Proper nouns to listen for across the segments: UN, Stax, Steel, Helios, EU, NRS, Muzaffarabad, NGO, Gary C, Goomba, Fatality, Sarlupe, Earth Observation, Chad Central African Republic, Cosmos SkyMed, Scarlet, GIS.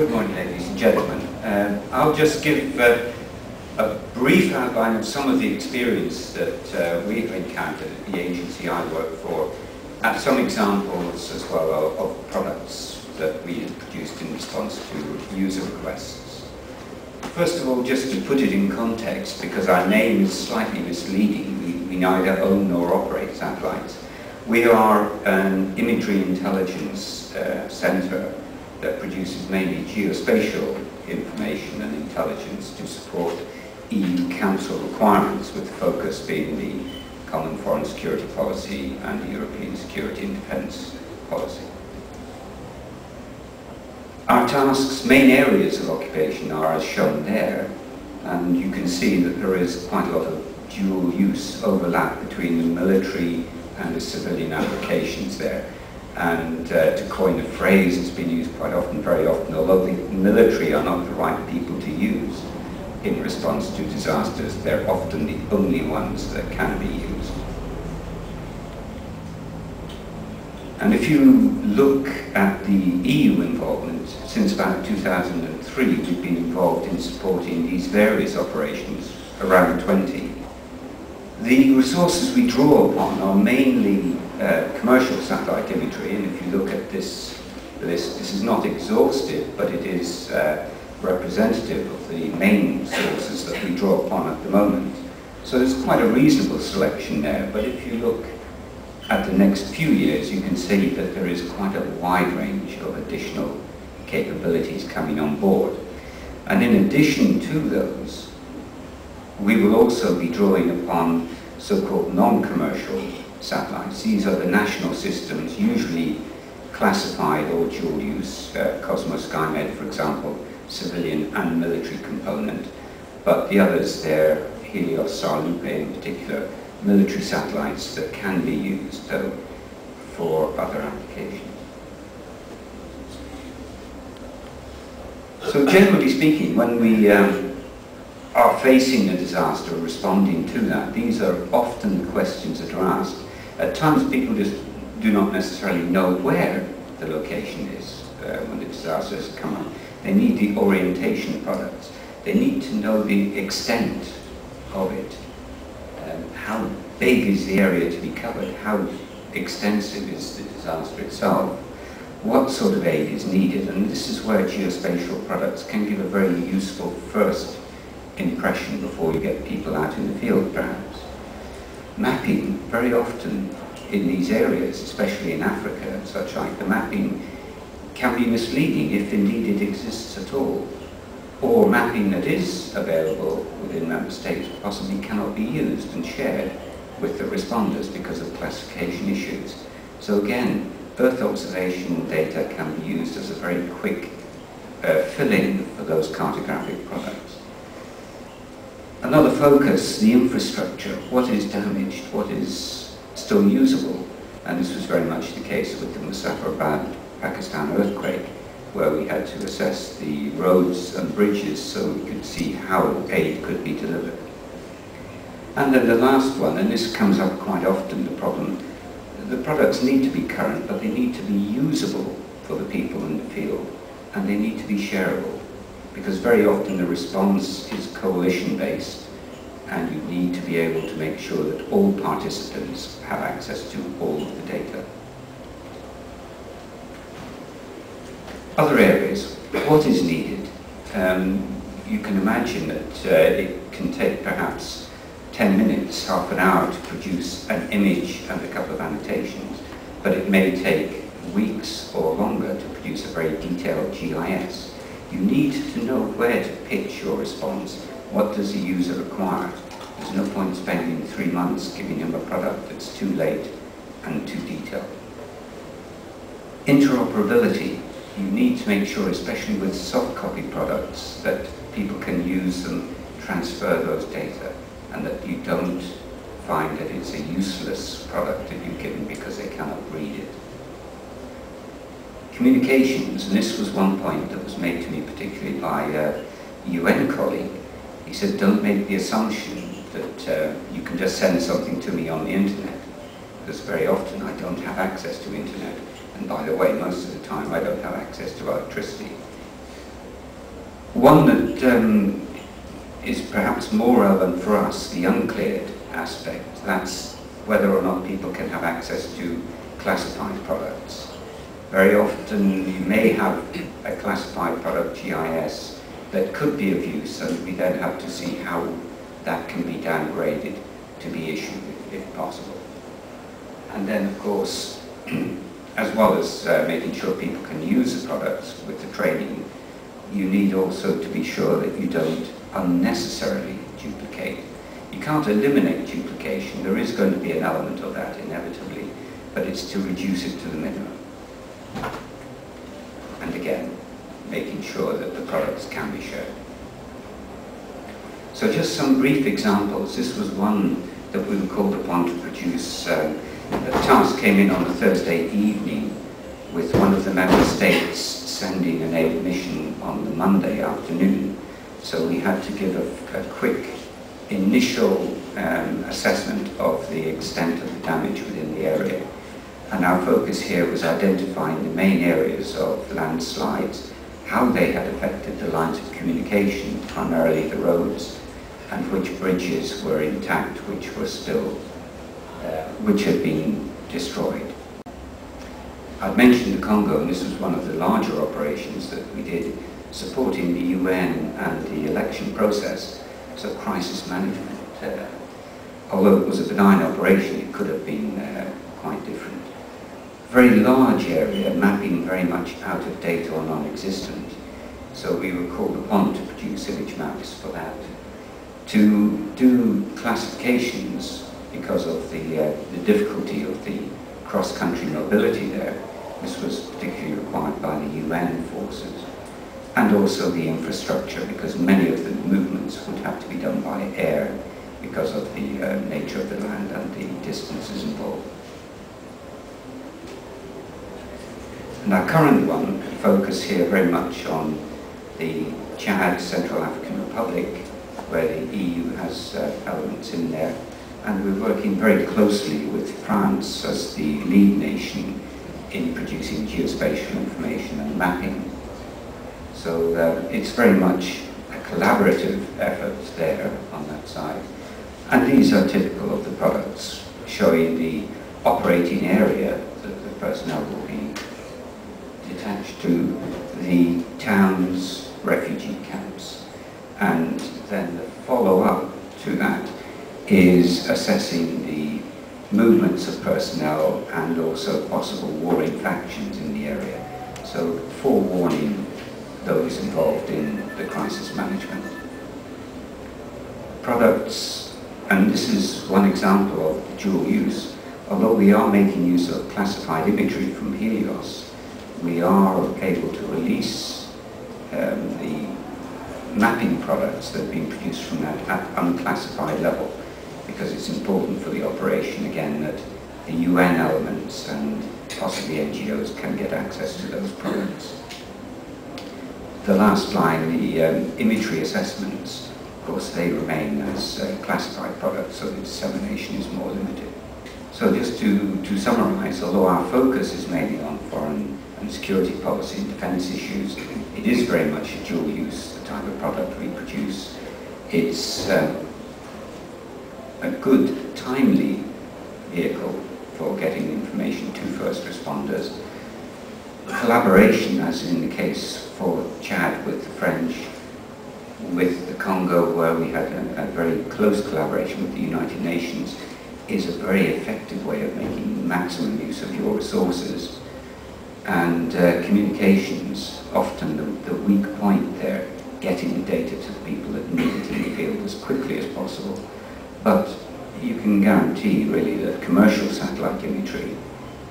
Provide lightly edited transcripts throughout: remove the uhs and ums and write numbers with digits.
Good morning, ladies and gentlemen. I'll just give a brief outline of some of the experience that we've encountered at the agency I work for, and some examples as well of products that we have produced in response to user requests. First of all, just to put it in context, because our name is slightly misleading, we neither own nor operate satellites. We are an imagery intelligence centre that produces mainly geospatial information and intelligence to support EU Council requirements, with the focus being the Common Foreign Security Policy and the European Security and Defence Policy. Our tasks' main areas of occupation are as shown there, and you can see that there is quite a lot of dual use overlap between the military and the civilian applications there. And to coin a phrase that's been used quite often, very often, although the military are not the right people to use in response to disasters, they're often the only ones that can be used. And if you look at the EU involvement, since about 2003, we've been involved in supporting these various operations, around 20. The resources we draw upon are mainly commercial satellite imagery, and if you look at this list, this is not exhaustive, but it is representative of the main sources that we draw upon at the moment. So there's quite a reasonable selection there, but if you look at the next few years, you can see that there is quite a wide range of additional capabilities coming on board. And in addition to those, we will also be drawing upon so-called non-commercial satellites. These are the national systems, usually classified or dual use, Cosmos SkyMed, for example, civilian and military component, but the others there, Helios, Sarlupe in particular, military satellites that can be used though for other applications. So generally speaking, when we are facing a disaster, responding to that, these are often the questions that are asked. At times people just do not necessarily know where the location is when the disaster has come up. They need the orientation products. They need to know the extent of it. How big is the area to be covered? How extensive is the disaster itself? What sort of aid is needed? And this is where geospatial products can give a very useful first impression before you get people out in the field, perhaps. Mapping, very often in these areas, especially in Africa and such like, the mapping can be misleading if indeed it exists at all. Or mapping that is available within member states possibly cannot be used and shared with the responders because of classification issues. So again, Earth observation data can be used as a very quick fill-in for those cartographic products. Another focus, the infrastructure. What is damaged? What is still usable? And this was very much the case with the Muzaffarabad, Pakistan earthquake, where we had to assess the roads and bridges so we could see how aid could be delivered. And then the last one, and this comes up quite often, the problem, the products need to be current, but they need to be usable for the people in the field, and they need to be shareable, because very often the response is coalition-based, and you need to be able to make sure that all participants have access to all of the data. Other areas, what is needed? You can imagine that it can take perhaps 10 minutes, half an hour to produce an image and a couple of annotations, but it may take weeks or longer to produce a very detailed GIS. You need to know where to pitch your response. What does the user require? There's no point spending 3 months giving him a product that's too late and too detailed. Interoperability. You need to make sure, especially with soft copy products, that people can use them, transfer those data, and that you don't find that it's a useless product that you've given because they cannot read it. Communications, and this was one point that was made to me particularly by a UN colleague. He said, don't make the assumption that you can just send something to me on the internet, because very often I don't have access to internet, and by the way, most of the time I don't have access to electricity. One that is perhaps more relevant for us, the uncleared aspect, that's whether or not people can have access to classified products. Very often you may have a classified product GIS that could be of use, and we then have to see how that can be downgraded to be issued if possible. And then of course, as well as making sure people can use the products with the training, you need also to be sure that you don't unnecessarily duplicate. You can't eliminate duplication, there is going to be an element of that inevitably, but it's to reduce it to the minimum. And again, making sure that the products can be shared. So just some brief examples. This was one that we were called upon to produce. The task came in on a Thursday evening with one of the member states sending an aid mission on the Monday afternoon. So we had to give a quick initial assessment of the extent of the damage within the area. And our focus here was identifying the main areas of landslides, how they had affected the lines of communication, primarily the roads, and which bridges were intact, which were still, which had been destroyed. I'd mentioned the Congo, and this was one of the larger operations that we did, supporting the UN and the election process, so crisis management. Although it was a benign operation, it could have been quite different. Very large area, mapping very much out of date or non-existent, so we were called upon to produce image maps for that. To do classifications, because of the difficulty of the cross-country mobility there, this was particularly required by the UN forces, and also the infrastructure, because many of the movements would have to be done by air because of the nature of the land and the distances involved. And our current one focus here very much on the Chad Central African Republic, where the EU has elements in there, and we're working very closely with France as the lead nation in producing geospatial information and mapping. So it's very much a collaborative effort there on that side. And these are typical of the products, showing the operating area that the personnel will be attached to, the town's refugee camps. And then the follow-up to that is assessing the movements of personnel and also possible warring factions in the area. So forewarning those involved in the crisis management. Products, and this is one example of dual use, although we are making use of classified imagery from Helios, we are able to release the mapping products that have been produced from that at unclassified level, because it's important for the operation, again, that the UN elements and possibly NGOs can get access to those products. The last line, the imagery assessments, of course, they remain as classified products, so the dissemination is more limited. So just to summarize, although our focus is mainly on foreign and security policy and defense issues, it is very much a dual use, the type of product we produce. It's a good, timely vehicle for getting information to first responders. Collaboration, as in the case for Chad with the French, with the Congo, where we had a very close collaboration with the United Nations, is a very effective way of making maximum use of your resources. And communications, often the weak point there, getting the data to the people that need it in the field as quickly as possible. But you can guarantee, really, that commercial satellite imagery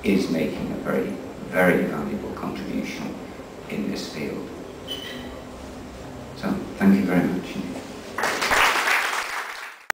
is making a very, very valuable contribution in this field. So, thank you very much.